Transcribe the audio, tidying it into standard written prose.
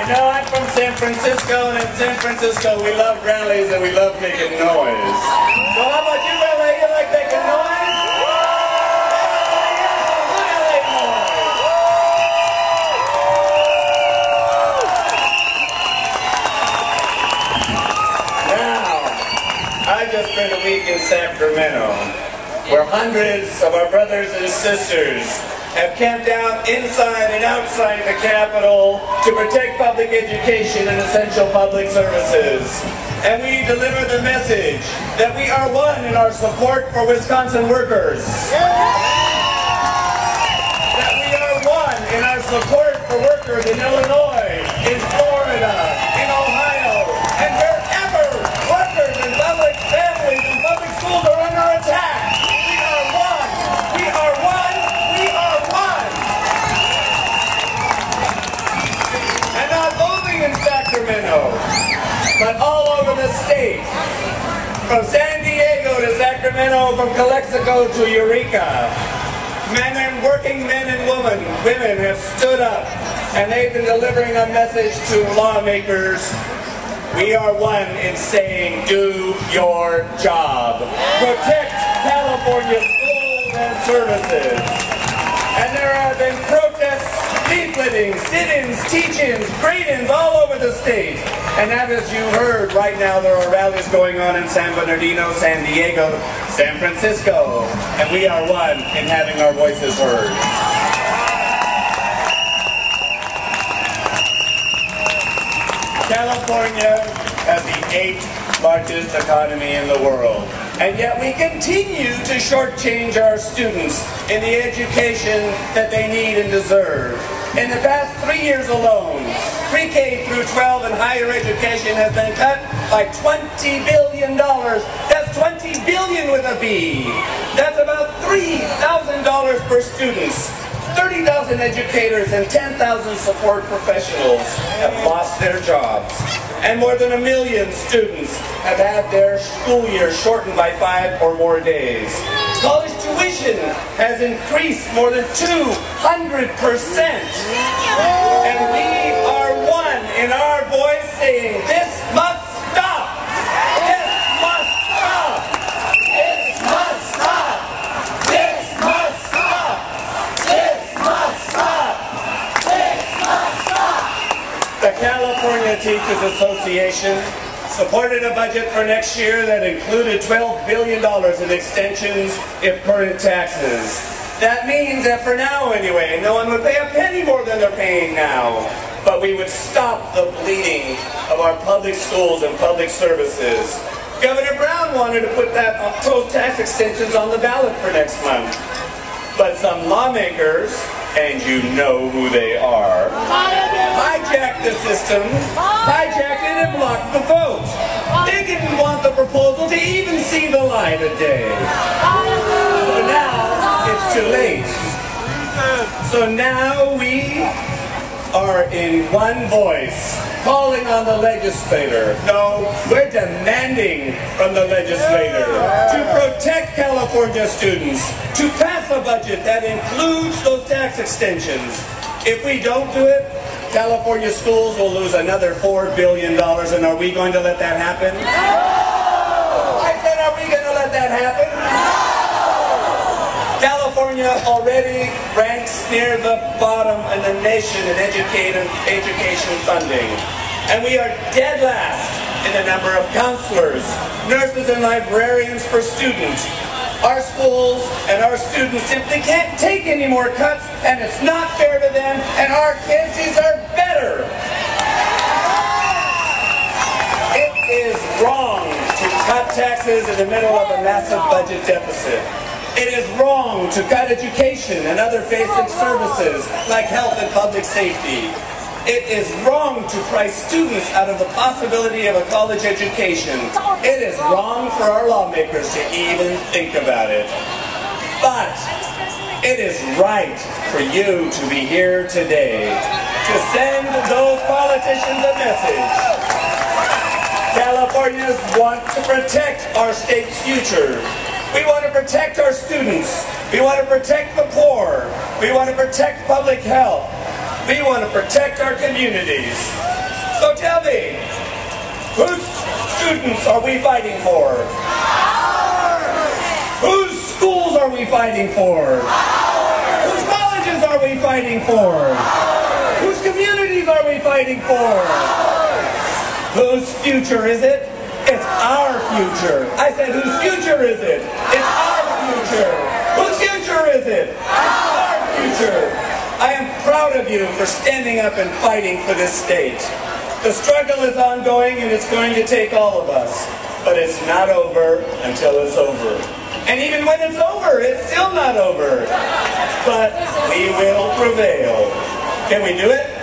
You know, I'm from San Francisco, and in San Francisco we love rallies and we love making noise. So how about you, LA? You like making noise? LA noise. Now, I've just spent a week in Sacramento, where hundreds of our brothers and sisters have camped out inside and outside the Capitol to protect public education and essential public services. And we deliver the message that we are one in our support for Wisconsin workers. Yeah. That we are one in our support for workers in Illinois, in Florida, in Ohio, and wherever workers and public families and public schools are under attack. But all over the state, from San Diego to Sacramento, from Calexico to Eureka, working men and women have stood up, and they've been delivering a message to lawmakers. We are one in saying, do your job. Protect California schools and services. And there have been protests, leafletings, sit-ins, teach-ins, grade-ins all over the state. And as you heard, right now there are rallies going on in San Bernardino, San Diego, San Francisco. And we are one in having our voices heard. California has the 8th largest economy in the world. And yet we continue to shortchange our students in the education that they need and deserve. In the past 3 years alone, pre-K through 12 and higher education has been cut by $20 billion. That's 20 billion with a B. That's about $3,000 per student. 30,000 educators and 10,000 support professionals have lost their jobs. And more than 1 million students have had their school year shortened by 5 or more days. College tuition has increased more than 200%. And we are one in our voice saying, this must stop! This must stop! This must stop! This must stop! This must stop! This must stop! The California Teachers Association supported a budget for next year that included $12 billion in extensions of current taxes. That means that for now anyway, no one would pay a penny more than they're paying now. But we would stop the bleeding of our public schools and public services. Governor Brown wanted to put that tax extensions on the ballot for next month. But some lawmakers, and you know who they are, hijacked the system, hijacked it and blocked the vote. They didn't want the proposal to even see the light of day. So now it's too late. So now we are in one voice, calling on the legislator. No, we're demanding from the legislator to protect California students, to pass a budget that includes those tax extensions. If we don't do it, California schools will lose another $4 billion, and are we going to let that happen? No! I said, are we going to let that happen? No! California already ranks near the bottom in the nation in education funding. And we are dead last in the number of counselors, nurses, and librarians per student. Our schools and our students simply can't take any more cuts, and it's not fair to them, and our kids deserve better. It is wrong to cut taxes in the middle of a massive budget deficit. It is wrong to cut education and other basic services like health and public safety. It is wrong to price students out of the possibility of a college education. It is wrong for our lawmakers to even think about it. But it is right for you to be here today to send those politicians a message. Californians want to protect our state's future. We want to protect our students. We want to protect the poor. We want to protect public health. We want to protect our communities. So tell me, whose students are we fighting for? Whose schools are we fighting for? Whose colleges are we fighting for? Whose communities are we fighting for? Whose future is it? It's our future. I said, whose future is it? It's our future. Whose future is it? It's our future. I am proud of you for standing up and fighting for this state. The struggle is ongoing and it's going to take all of us. But it's not over until it's over. And even when it's over, it's still not over. But we will prevail. Can we do it?